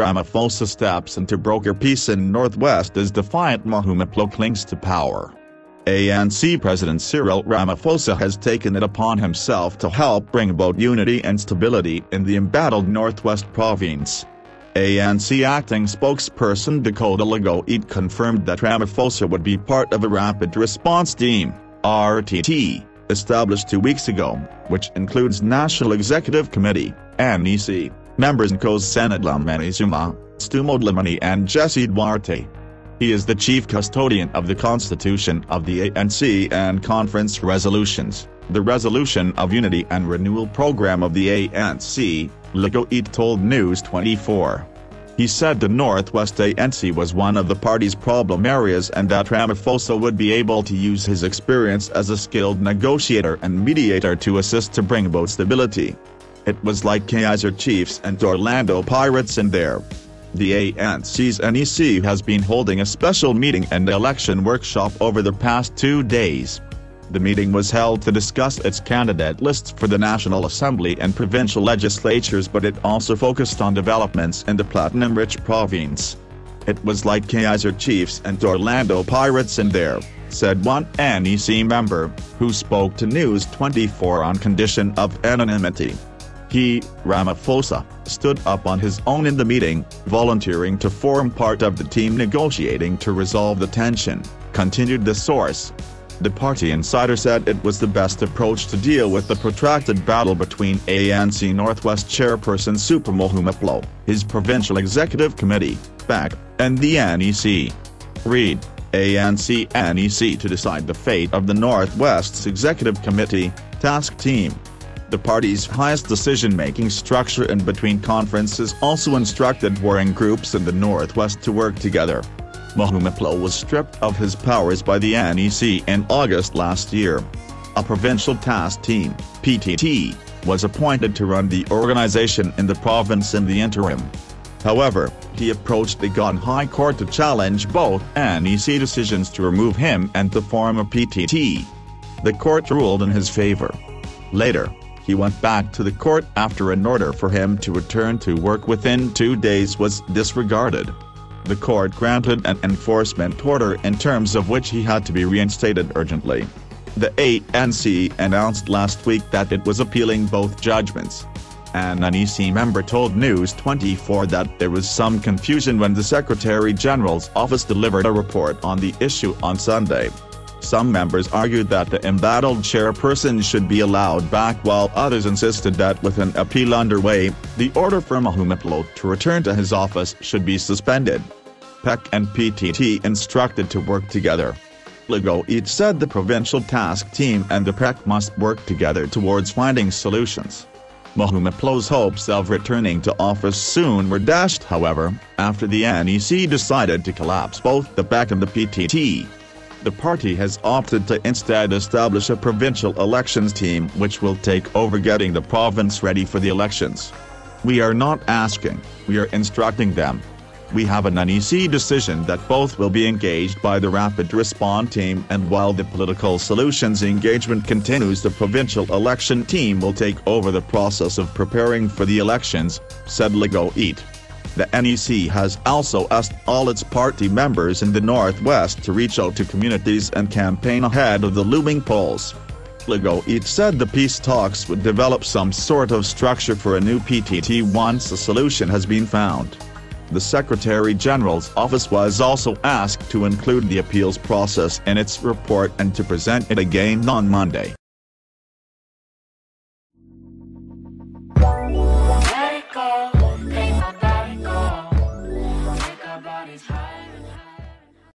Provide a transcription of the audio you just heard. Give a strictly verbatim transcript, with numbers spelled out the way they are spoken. Ramaphosa steps in to broker peace in North West as defiant Mahumapelo clings to power. A N C President Cyril Ramaphosa has taken it upon himself to help bring about unity and stability in the embattled North West province. A N C acting spokesperson Dakota Legoete confirmed that Ramaphosa would be part of a rapid response team, R T T, established two weeks ago, which includes National Executive Committee, N E C, members Nkosazana Dlamini-Zuma, Sdumo Dlamini and Jessie Duarte. He is the chief custodian of the Constitution of the A N C and Conference Resolutions, the Resolution of Unity and Renewal Program of the A N C, Legoete told News twenty-four. He said the North West A N C was one of the party's problem areas and that Ramaphosa would be able to use his experience as a skilled negotiator and mediator to assist to bring about stability. It was like Kaizer Chiefs and Orlando Pirates in there. The A N C's N E C has been holding a special meeting and election workshop over the past two days. The meeting was held to discuss its candidate lists for the National Assembly and provincial legislatures, but it also focused on developments in the platinum-rich province. "It was like Kaizer Chiefs and Orlando Pirates in there," said one N E C member, who spoke to News twenty-four on condition of anonymity. He, Ramaphosa, stood up on his own in the meeting, volunteering to form part of the team negotiating to resolve the tension, continued the source. The party insider said it was the best approach to deal with the protracted battle between A N C Northwest chairperson Super Mahumapelo, his provincial executive committee, B A C, and the N E C. Read, A N C N E C to decide the fate of the Northwest's executive committee, task team. The party's highest decision-making structure in between conferences also instructed warring groups in the Northwest to work together. Mahumapelo was stripped of his powers by the N E C in August last year. A provincial task team, P T T, was appointed to run the organization in the province in the interim. However, he approached the Gauteng High Court to challenge both N E C decisions to remove him and to form a P T T. The court ruled in his favor. Later, he went back to the court after an order for him to return to work within two days was disregarded. The court granted an enforcement order in terms of which he had to be reinstated urgently. The A N C announced last week that it was appealing both judgments. An N E C member told News twenty-four that there was some confusion when the Secretary-General's office delivered a report on the issue on Sunday. Some members argued that the embattled chairperson should be allowed back, while others insisted that with an appeal underway, the order for Mahumapelo to return to his office should be suspended. P E C and P T T instructed to work together. Legoete said the provincial task team and the P E C must work together towards finding solutions. Mahumapelo's hopes of returning to office soon were dashed, however, after the N E C decided to collapse both the P E C and the P T T. The party has opted to instead establish a provincial elections team which will take over getting the province ready for the elections. "We are not asking, we are instructing them. We have an N E C decision that both will be engaged by the rapid response team, and while the political solutions engagement continues, the provincial election team will take over the process of preparing for the elections," said Legoete. The N E C has also asked all its party members in the Northwest to reach out to communities and campaign ahead of the looming polls. Legoete said the peace talks would develop some sort of structure for a new P T T once a solution has been found. The Secretary-General's office was also asked to include the appeals process in its report and to present it again on Monday.